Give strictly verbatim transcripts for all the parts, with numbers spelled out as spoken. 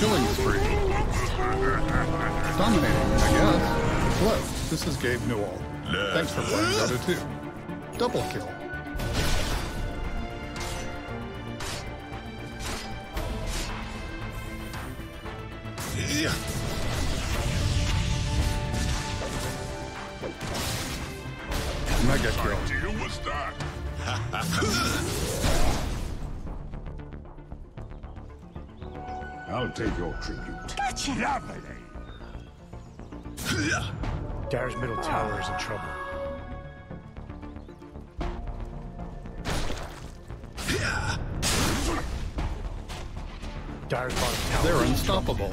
killing spree. Dominating, I guess. Hello, this is Gabe Newell. Thanks for playing Dota two. Double kill. Mega kill. What deal was that? I'll take your tribute. Gotcha. Lovely. Dire's middle tower is in trouble. Dire's bottom tower. They're unstoppable.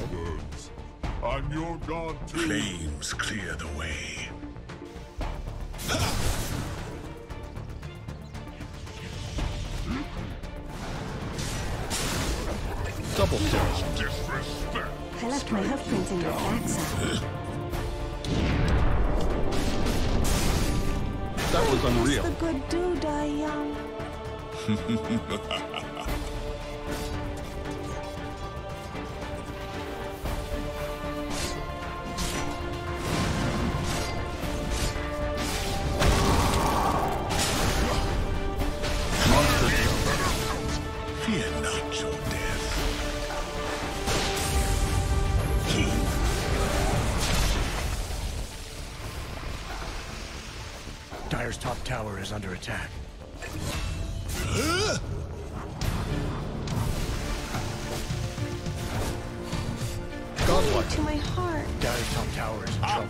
On your guard, too. Flames clear the way. Double kill. Disrespect. I left my hoofprints in your axe. That was unreal. That's the good dude I am. Fear not your death. Dire's top tower is under attack. Uh! Godlike to my heart. Dire's top tower is in trouble.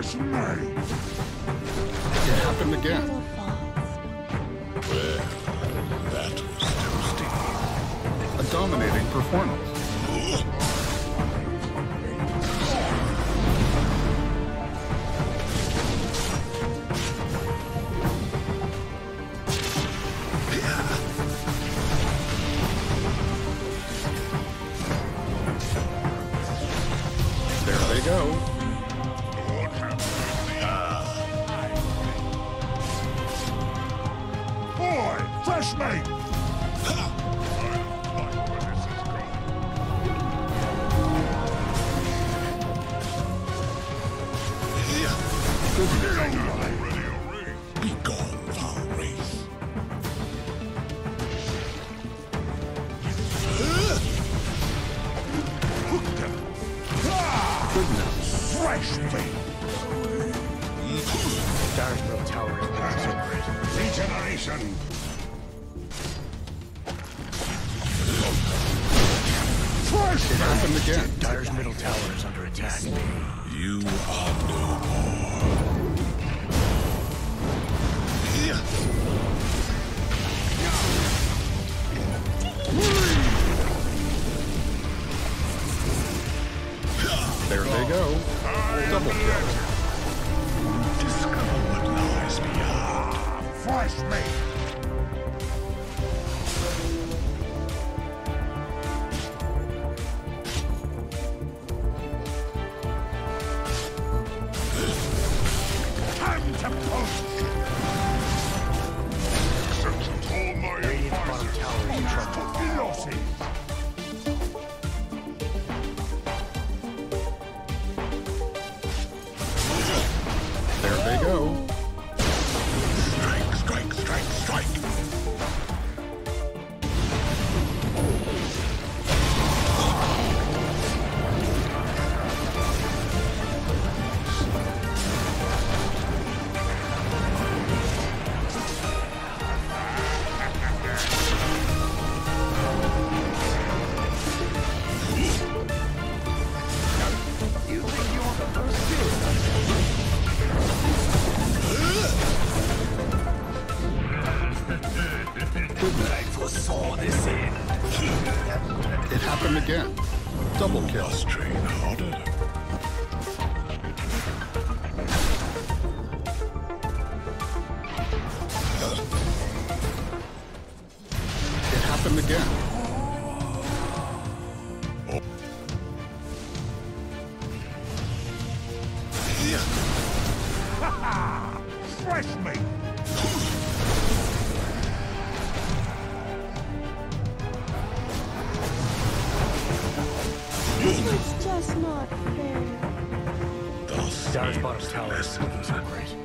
It happened again. Well, that was toasty. A dominating performance. There they go. Fresh mate! Be gone, foul race. Goodness. Fresh mate! There's no tower in the regeneration! It happened again. Dire's middle tower is under attack. You are no more. There they go. Double kill. Discover what lies beyond. Fresh mate. There they go. Strike, strike, strike, strike. You think you want the first kill? I foresaw this end. It happened again. Double kill. Must train harder. again. Oh. Ha Fresh me! This was just not fair. Those Darth Bottom's tower isn't great.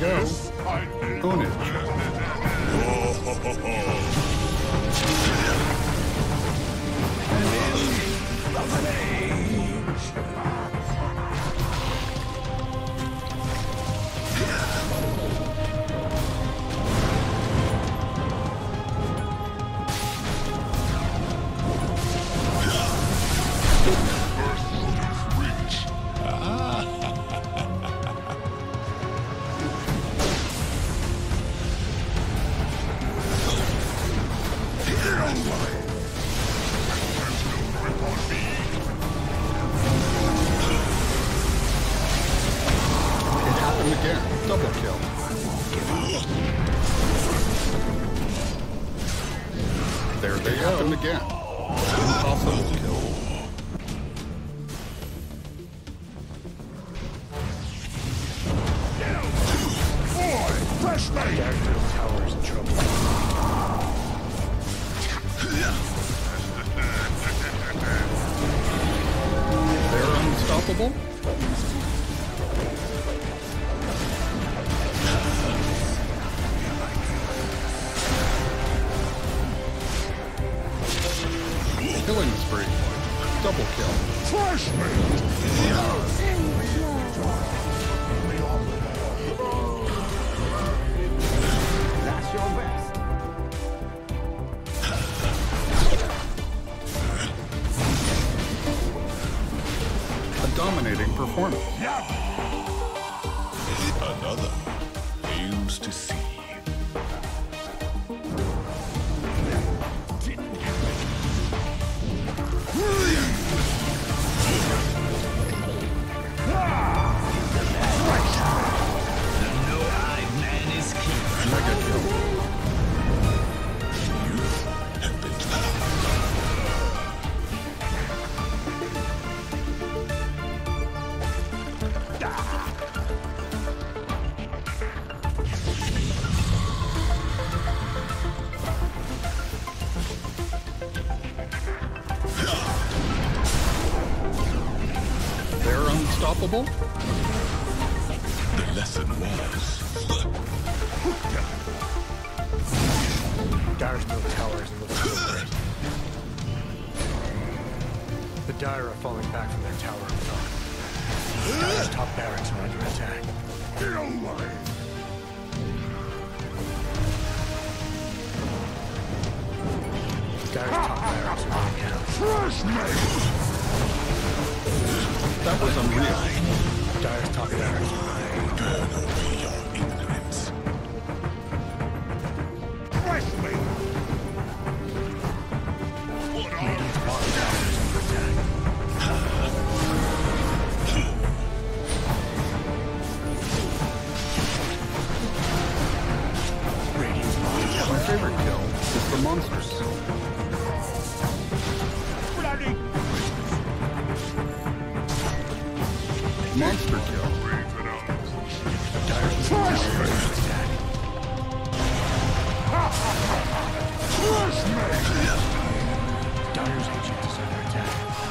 Dyer's agent is under attack.